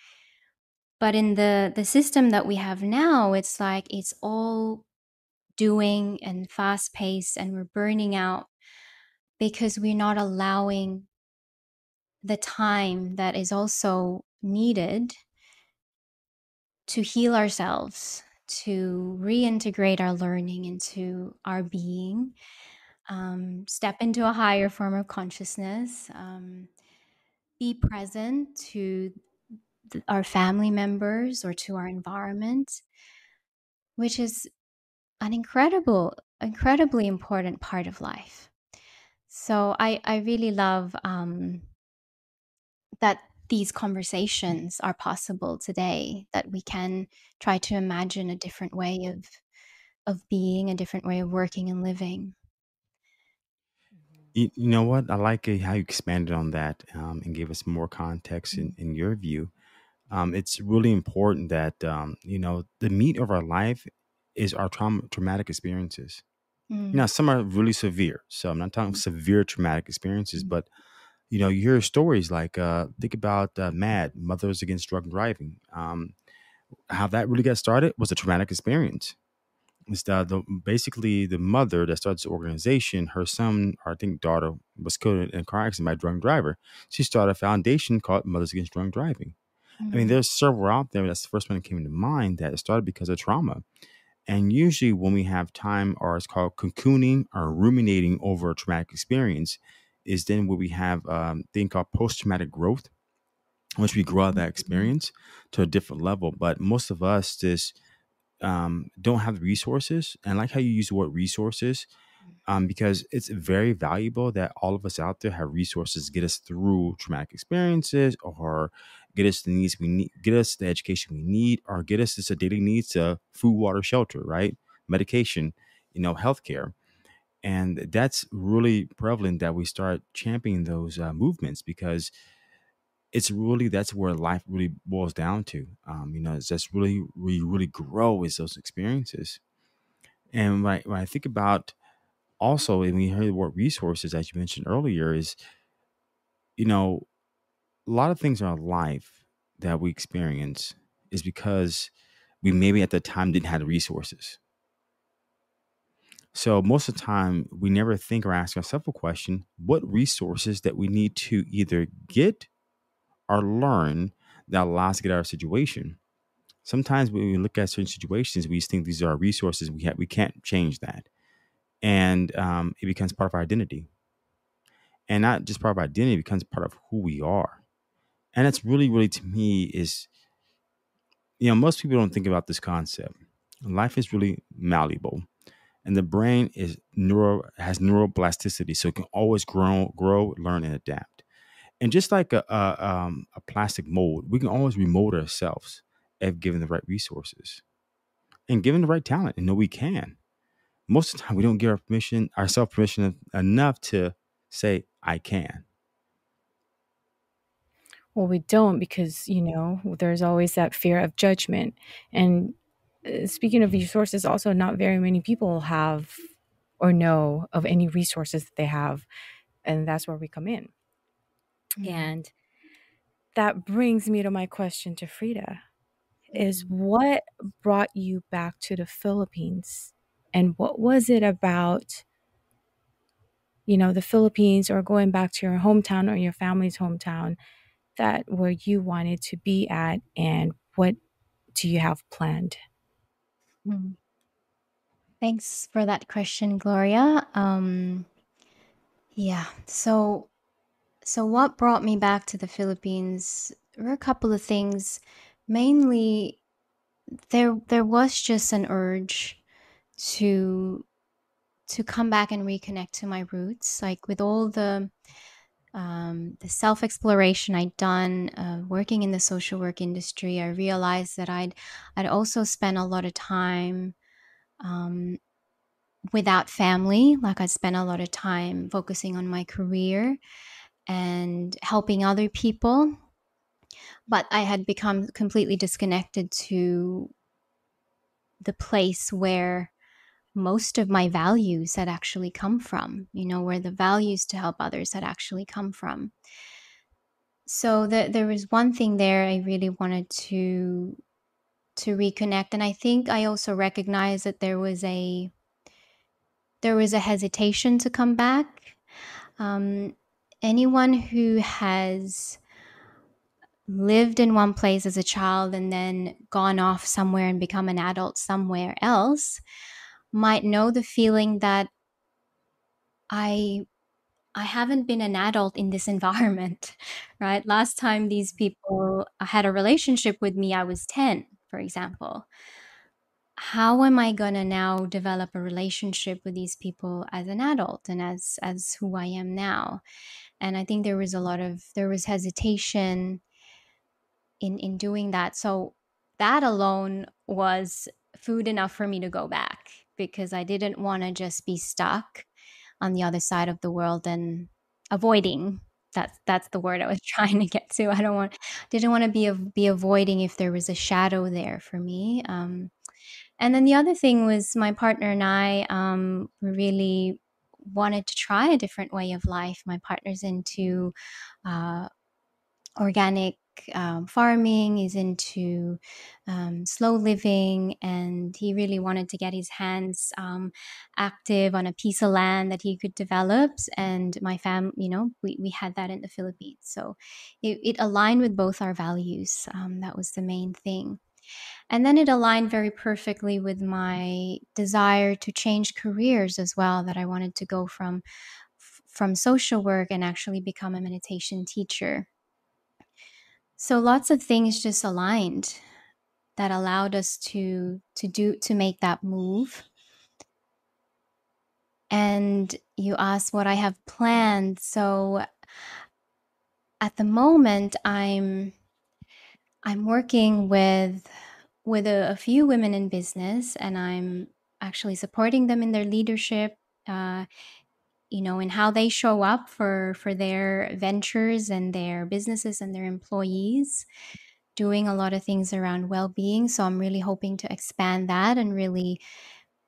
But in the system that we have now, it's like it's all doing and fast paced, and we're burning out because we're not allowing the time that is also needed to heal ourselves, to reintegrate our learning into our being, step into a higher form of consciousness, be present to our family members or to our environment, which is an incredibly important part of life. So I really love that these conversations are possible today, that we can try to imagine a different way of being, a different way of working and living. You know what? I like how you expanded on that and gave us more context in your view. It's really important that, you know, the meat of our life is our traumatic experiences. Mm. Now, some are really severe. So I'm not talking severe traumatic experiences, but, you know, you hear stories like, think about Mothers Against Drunk Driving. How that really got started was a traumatic experience. It's basically the mother that started the organization, her son, or I think daughter, was killed in a car accident by a drunk driver. She started a foundation called Mothers Against Drunk Driving. I mean, there's several out there. That's the first one that came to mind that it started because of trauma. And usually when we have time, or it's called cocooning or ruminating over a traumatic experience, is then where we have a thing called post-traumatic growth, which we grow out of that experience to a different level. But most of us just don't have the resources. And I like how you use the word resources, because it's very valuable that all of us out there have resources to get us through traumatic experiences, or get us the needs we need, get us the education we need, or get us the daily needs of food, water, shelter, right? Medication, you know, healthcare. And that's really prevalent that we start championing those movements, because it's really, that's where life really boils down to. You know, it's just really, we really grow is those experiences. And when I think about also, when we heard the word resources, as you mentioned earlier, is, you know, a lot of things in our life that we experience is because we maybe at the time didn't have the resources. So most of the time, we never think or ask ourselves a question, what resources that we need to either get or learn that allows us to get out of our situation. Sometimes when we look at certain situations, we just think these are our resources. We can't change that. And it becomes part of our identity. And not just part of our identity, it becomes part of who we are. And that's really, really, to me, is, you know, most people don't think about this concept. Life is really malleable, and the brain is neuroplasticity, so it can always grow, learn, and adapt. And just like a plastic mold, we can always remold ourselves if given the right resources and given the right talent. And know we can. Most of the time, we don't give ourselves permission enough to say, "I can." Well, we don't, because, you know, there's always that fear of judgment. And speaking of resources, also not very many people have or know of any resources that they have. And that's where we come in. Mm-hmm. And that brings me to my question to Frida, is what brought you back to the Philippines? And what was it about, you know, the Philippines, or going back to your hometown or your family's hometown, that where you wanted to be at, and what do you have planned? Thanks for that question, Gloria. Yeah, so what brought me back to the Philippines were a couple of things. Mainly, there was just an urge to come back and reconnect to my roots, like with all the self-exploration I'd done working in the social work industry. I realized that I'd also spent a lot of time without family. Like, I'd spent a lot of time focusing on my career and helping other people, but I had become completely disconnected to the place where most of my values had actually come from, you know, where the values to help others had actually come from. So there was one thing there I really wanted to reconnect, and I think I also recognized that there was a hesitation to come back. Anyone who has lived in one place as a child and then gone off somewhere and become an adult somewhere else might know the feeling that I haven't been an adult in this environment, right? Last time these people had a relationship with me, I was 10, for example. How am I going to now develop a relationship with these people as an adult and as who I am now? And I think there was hesitation in doing that. So that alone was food enough for me to go back, because I didn't want to just be stuck on the other side of the world and avoiding. That's the word I was trying to get to. I didn't want to be avoiding if there was a shadow there for me. And then the other thing was my partner and I really wanted to try a different way of life. My partner's into organic farming, is into slow living, and he really wanted to get his hands active on a piece of land that he could develop. And my family, we had that in the Philippines, so it aligned with both our values. That was the main thing. And then it aligned very perfectly with my desire to change careers as well, that I wanted to go from social work and actually become a meditation teacher. So lots of things just aligned that allowed us to make that move. And you asked what I have planned. So at the moment, I'm working with a few women in business, and I'm actually supporting them in their leadership, in how they show up for their ventures and their businesses and their employees, doing a lot of things around well-being. So I'm really hoping to expand that and really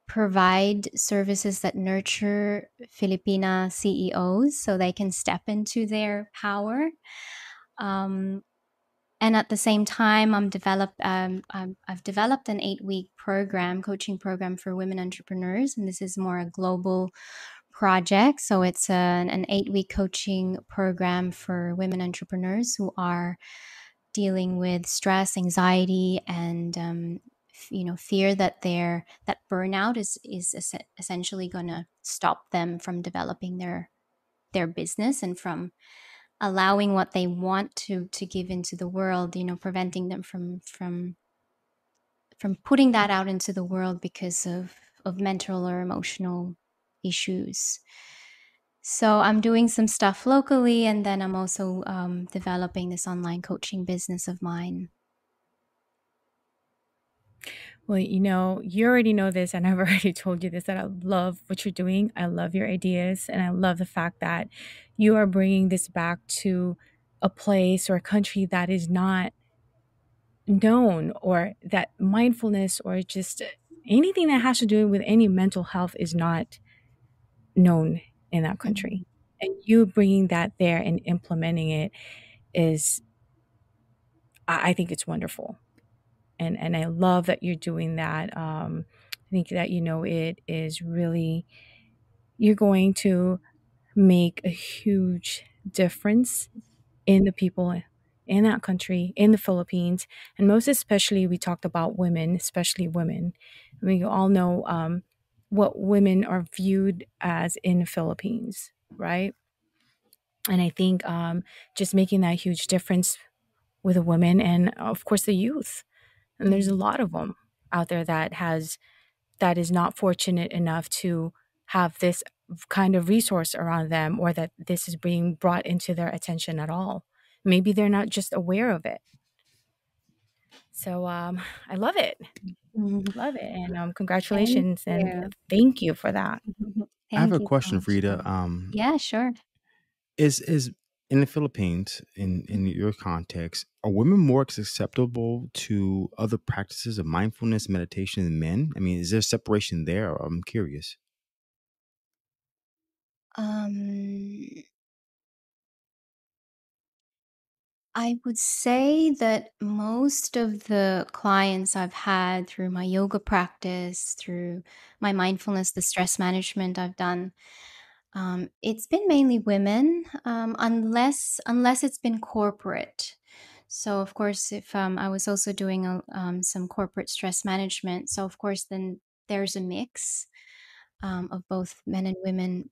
provide services that nurture Filipina CEOs so they can step into their power. And at the same time, I've developed an 8-week coaching program for women entrepreneurs, and this is more a global project. So it's an 8-week coaching program for women entrepreneurs who are dealing with stress, anxiety, and fear that that burnout is essentially going to stop them from developing their business and from allowing what they want to give into the world, preventing them from putting that out into the world because of mental or emotional issues. So I'm doing some stuff locally, and then I'm also developing this online coaching business of mine. Well, you already know this, and I've already told you this, that I love what you're doing. I love your ideas, and I love the fact that you are bringing this back to a place or a country that is not known, or that mindfulness or just anything that has to do with any mental health is not known in that country. And you bringing that there and implementing it is, I think it's wonderful. And I love that you're doing that. I think that, it is really, you're going to make a huge difference in the people in that country, in the Philippines. And most especially, we talked about women, especially women. We all know what women are viewed as in the Philippines, right? And I think just making that huge difference with the women and, of course, the youth. And there's a lot of them out there that is not fortunate enough to have this kind of resource around them, or that this is being brought into their attention at all. Maybe they're not just aware of it. So I love it. Mm-hmm. Love it. And congratulations. And thank you for that. I have a question, Frida. Yeah, sure. Is in the Philippines, in your context, are women more susceptible to other practices of mindfulness, meditation than men? I mean, is there separation there? Or I'm curious. I would say that most of the clients I've had through my yoga practice, through my mindfulness, the stress management I've done, it's been mainly women, unless it's been corporate. So of course, if I was also doing some corporate stress management, so of course then there's a mix of both men and women.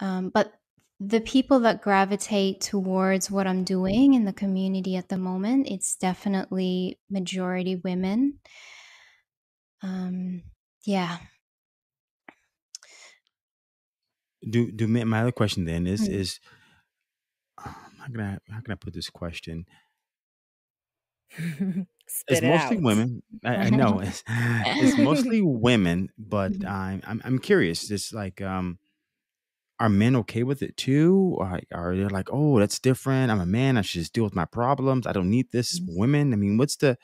But the people that gravitate towards what I'm doing in the community at the moment, it's definitely majority women. Yeah. My other question then is Mm. is how can I put this question? It's mostly out. Women. I know it's mostly women, but I'm curious. It's like are men okay with it too? Or are they like, oh, that's different. I'm a man. I should just deal with my problems. I don't need this. Mm-hmm. Women. I mean, what's the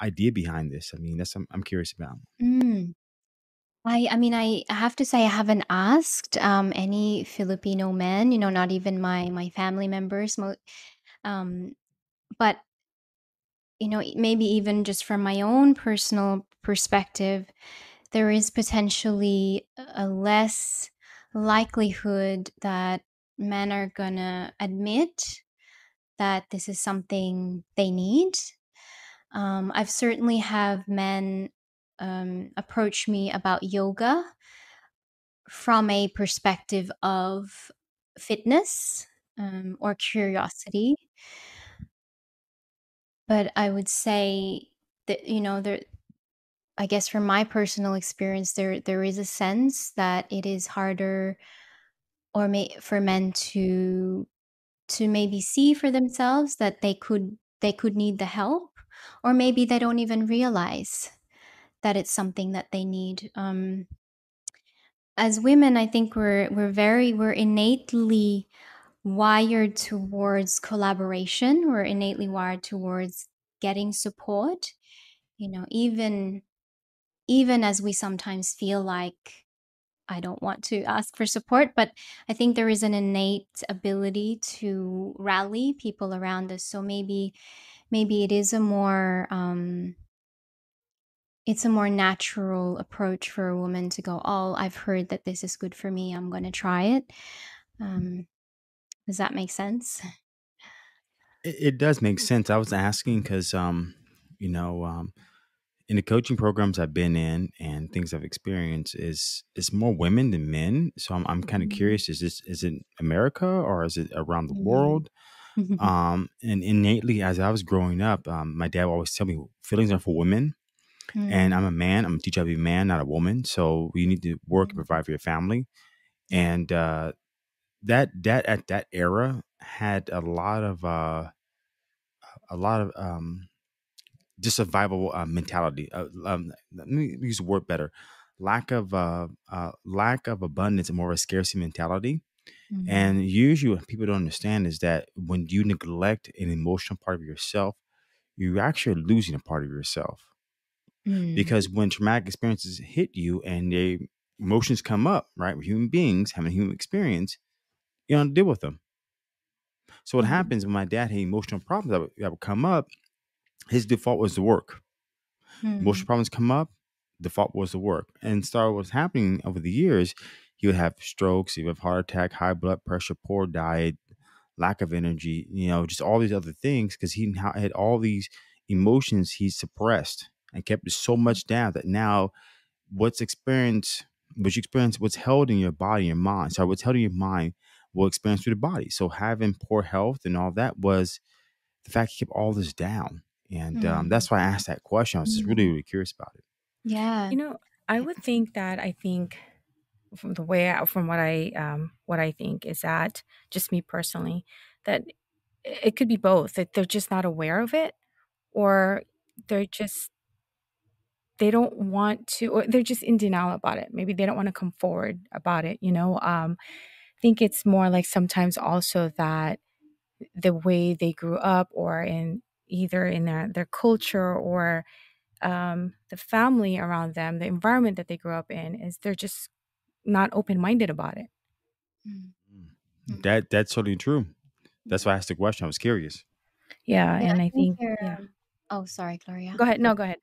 idea behind this? I mean, that's I'm curious about. Mm. I mean, I have to say I haven't asked any Filipino men, you know, not even my family members. But, you know, maybe even just from my own personal perspective, there is potentially a less likelihood that men are going to admit that this is something they need. I've certainly have men approach me about yoga from a perspective of fitness or curiosity. But I would say that, you know, there, I guess from my personal experience, there is a sense that it is harder or for men to maybe see for themselves that they could need the help, or maybe they don't even realize that it's something that they need. As women, I think we're innately wired towards collaboration. We're innately wired towards getting support. You know, even as we sometimes feel like I don't want to ask for support, but I think there is an innate ability to rally people around us. So maybe it is a more it's a more natural approach for a woman to go, oh, I've heard that this is good for me. I'm going to try it. Does that make sense? It does make sense. I was asking because, you know, in the coaching programs I've been in and things I've experienced is more women than men. So I'm kind of curious, is it America or is it around the world? And innately, as I was growing up, my dad would always tell me feelings are for women. Mm. And I'm a man. I'm a teacher. I'll be a man, not a woman. So you need to work and provide for your family. And that at that era had a lot of just survival mentality. Let me use the word better. Lack of abundance and more of a scarcity mentality. Mm-hmm. And usually what people don't understand is that when you neglect an emotional part of yourself, you're actually losing a part of yourself. Because when traumatic experiences hit you and their emotions come up, right? We're human beings having a human experience, you don't deal with them. So what happens when my dad had emotional problems that would come up, his default was to work. Emotional problems come up, default was to work. And so what's happening over the years, he would have strokes, he would have heart attack, high blood pressure, poor diet, lack of energy, you know, just all these other things because he had all these emotions he suppressed and kept it so much down that now what's held in your body, your mind. So what's held in your mind will experience through the body. So having poor health and all that was the fact he kept all this down. And that's why I asked that question. I was just really, really curious about it. Yeah. You know, I would think that what I think is that, just me personally, that it could be both, that they're just not aware of it, or they don't want to, or they're just in denial about it. Maybe they don't want to come forward about it, you know? I think it's more like sometimes also that the way they grew up or in either in their culture or the family around them, the environment that they grew up in, is they're just not open-minded about it. That's totally true. That's why I asked the question. I was curious. Yeah, and I think yeah. Oh, sorry, Gloria. Go ahead. No, go ahead.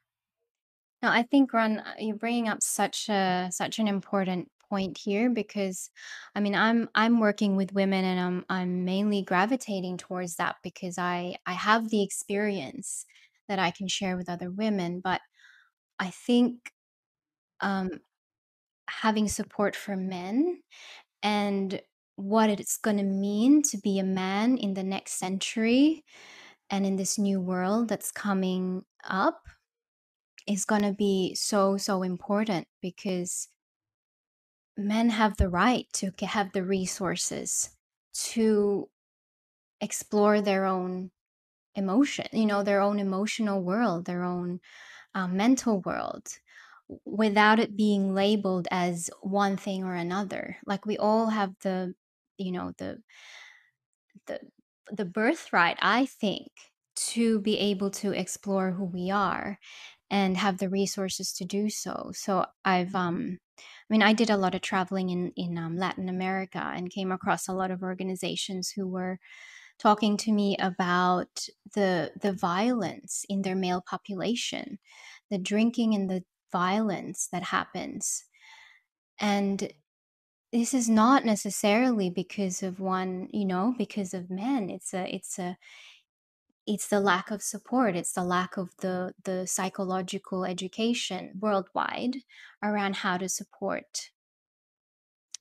No, I think, Ron, you're bringing up such an important point here, because I mean, I'm working with women, and I'm mainly gravitating towards that because I have the experience that I can share with other women. But I think having support for men and what it's going to mean to be a man in the next century and in this new world that's coming up is going to be so, so important, because men have the right to have the resources to explore their own emotion, you know, their own emotional world, their own mental world, without it being labeled as one thing or another. Like, we all have the, you know, the birthright, I think, to be able to explore who we are and have the resources to do so. So I did a lot of traveling in Latin America, and came across a lot of organizations who were talking to me about the violence in their male population, the drinking and the violence that happens. And this is not necessarily because of one, you know, because of men. It's the lack of support. It's the lack of the psychological education worldwide around how to support,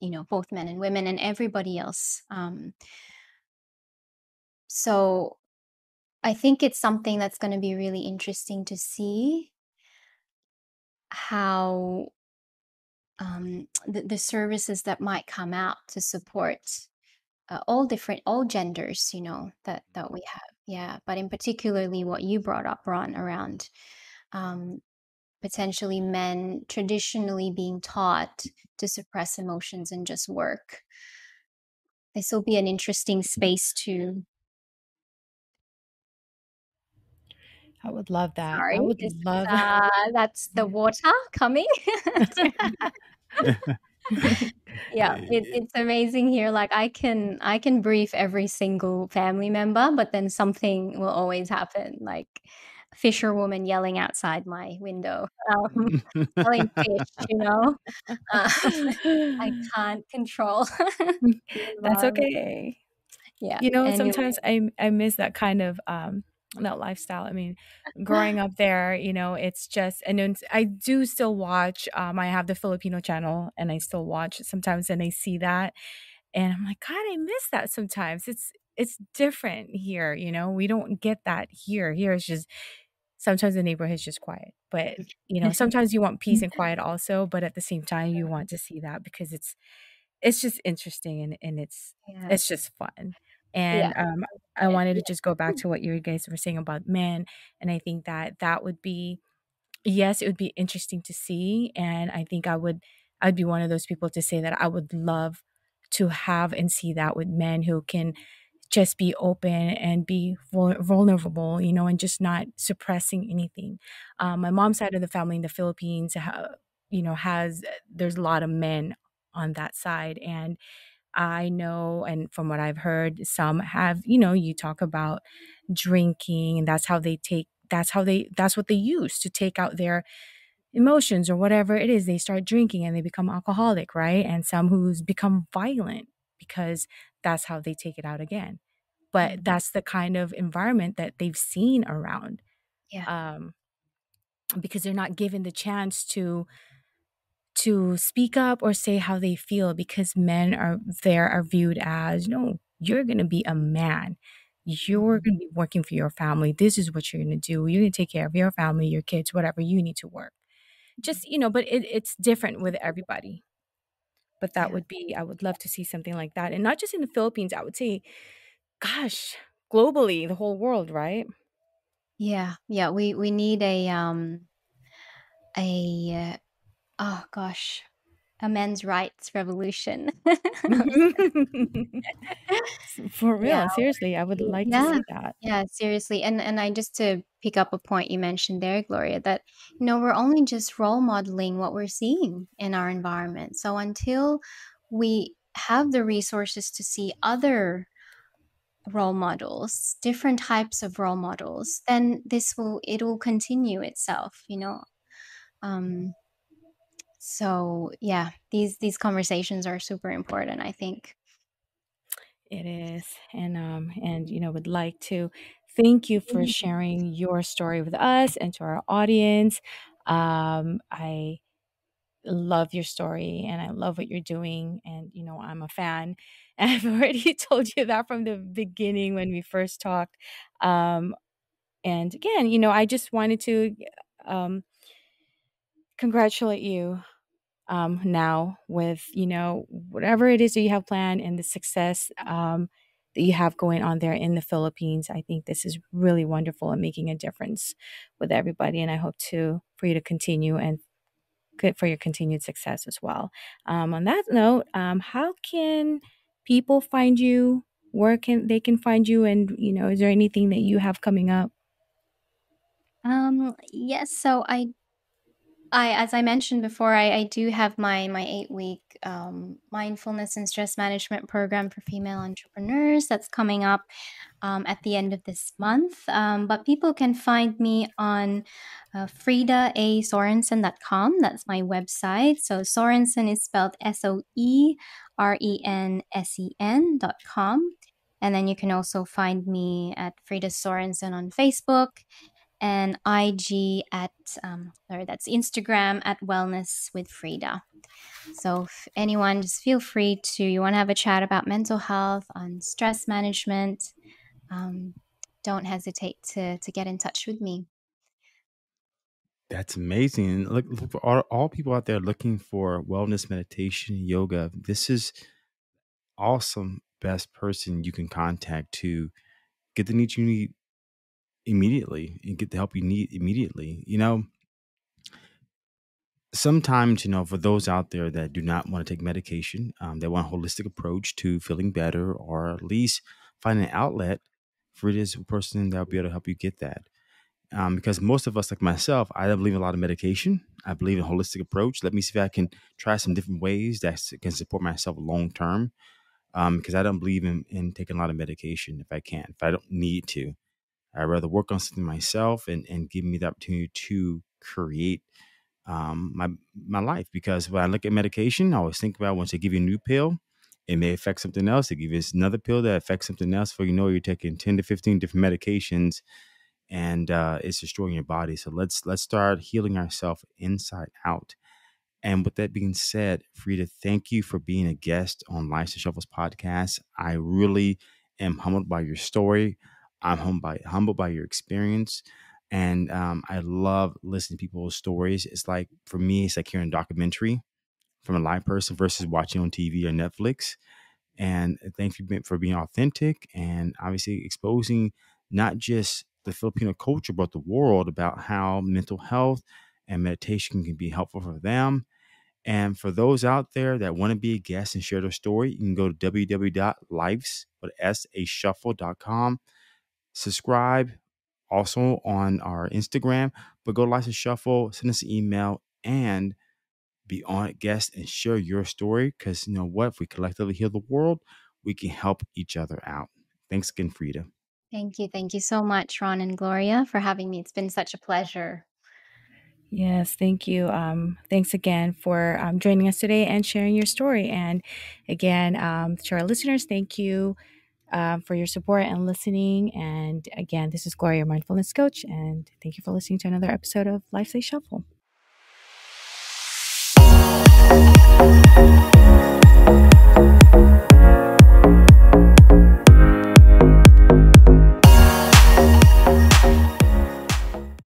you know, both men and women and everybody else. So I think it's something that's going to be really interesting to see, how the services that might come out to support all genders, you know, that we have. Yeah, but in particularly what you brought up, Ron, around potentially men traditionally being taught to suppress emotions and just work. This will be an interesting space to... I would love that. Sorry, I would love that's the water coming. Yeah, it's amazing here. Like, I can brief every single family member, but then something will always happen, like a fisherwoman yelling outside my window, telling fish, you know, I can't control. That's okay. Yeah, you know, anyway. Sometimes I miss that kind of that lifestyle. I mean, growing up there, you know, it's just, and then I do still watch, I have the Filipino channel, and I still watch sometimes, and I see that, and I'm like, God, I miss that sometimes. It's different here, you know, we don't get that here. Here it's just, sometimes the neighborhood's just quiet, but you know, sometimes you want peace and quiet also, but at the same time you want to see that, because it's just interesting, and it's just fun. And yeah. I wanted to just go back to what you guys were saying about men. And I think that would be, yes, it would be interesting to see. And I think I'd be one of those people to say that I would love to have and see that with men who can just be open and be vulnerable, you know, and just not suppressing anything. My mom's side of the family in the Philippines, you know, there's a lot of men on that side. And I know, and from what I've heard, some have, you know, you talk about drinking, and that's what they use to take out their emotions or whatever it is. They start drinking and they become alcoholic, right? And some who's become violent, because that's how they take it out again. But that's the kind of environment that they've seen around. Yeah. Because they're not given the chance to speak up or say how they feel, because men are viewed as, no, you're going to be a man. You're going to be working for your family. This is what you're going to do. You're going to take care of your family, your kids, whatever. You need to work. Just, you know, but it's different with everybody. But that would be, I would love to see something like that. And not just in the Philippines, I would say, gosh, globally, the whole world, right? Yeah. Yeah. We need a men's rights revolution. For real, yeah. Seriously, I would like to see that. Yeah, seriously. And I just to pick up a point you mentioned there, Gloria, that, you know, we're only just role modeling what we're seeing in our environment. So until we have the resources to see other role models, different types of role models, then it will continue itself, you know. So yeah, these conversations are super important, I think. It is. And you know, would like to thank you for sharing your story with us and to our audience. I love your story and I love what you're doing. And, you know, I'm a fan. I've already told you that from the beginning when we first talked. And again, you know, I just wanted to congratulate you now with, you know, whatever it is that you have planned and the success that you have going on there in the Philippines. I think this is really wonderful and making a difference with everybody. And I hope for you to continue and good for your continued success as well. On that note, how can people find you? Where can they find you? And, you know, is there anything that you have coming up? Yes. So I as I mentioned before, I do have my 8-week mindfulness and stress management program for female entrepreneurs that's coming up at the end of this month. But people can find me on FridaASorensen.com. That's my website. So Sorensen is spelled SOERENSEN.com. And then you can also find me at Frida Sorensen on Facebook. And IG at, sorry, that's Instagram at Wellness with Frida. So if anyone, just feel free you want to have a chat about mental health, on stress management, don't hesitate to get in touch with me. That's amazing. And look for all people out there looking for wellness, meditation, yoga. This is awesome. Best person you can contact to get the needs you need immediately and get the help you need immediately. You know, sometimes, you know, for those out there that do not want to take medication, they want a holistic approach to feeling better or at least find an outlet. Frida is a person that will be able to help you get that. Because most of us, like myself, I don't believe in a lot of medication. I believe in a holistic approach. Let me see if I can try some different ways that can support myself long term. Because I don't believe in taking a lot of medication if I can, if I don't need to. I'd rather work on something myself and give me the opportunity to create my life. Because when I look at medication, I always think about once they give you a new pill, it may affect something else. They give you another pill that affects something else. Before you know, you're taking 10 to 15 different medications and it's destroying your body. So let's start healing ourselves inside out. And with that being said, Frida, thank you for being a guest on Life's A Shuffle's podcast. I really am humbled by your story. I'm humbled by your experience, and I love listening to people's stories. It's like, for me, it's like hearing a documentary from a live person versus watching on TV or Netflix. And thank you for being authentic and obviously exposing not just the Filipino culture, but the world about how mental health and meditation can be helpful for them. And for those out there that want to be a guest and share their story, you can go to www.lifesashuffle.com. Subscribe also on our Instagram, but go to Life's A Shuffle, send us an email, and be on it, guest, and share your story. Because you know what? If we collectively heal the world, we can help each other out. Thanks again, Frida. Thank you. Thank you so much, Ron and Gloria, for having me. It's been such a pleasure. Yes, thank you. Thanks again for joining us today and sharing your story. And again, to our listeners, thank you for your support and listening. And again, this is Gloria, your mindfulness coach, and thank you for listening to another episode of Life's A Shuffle.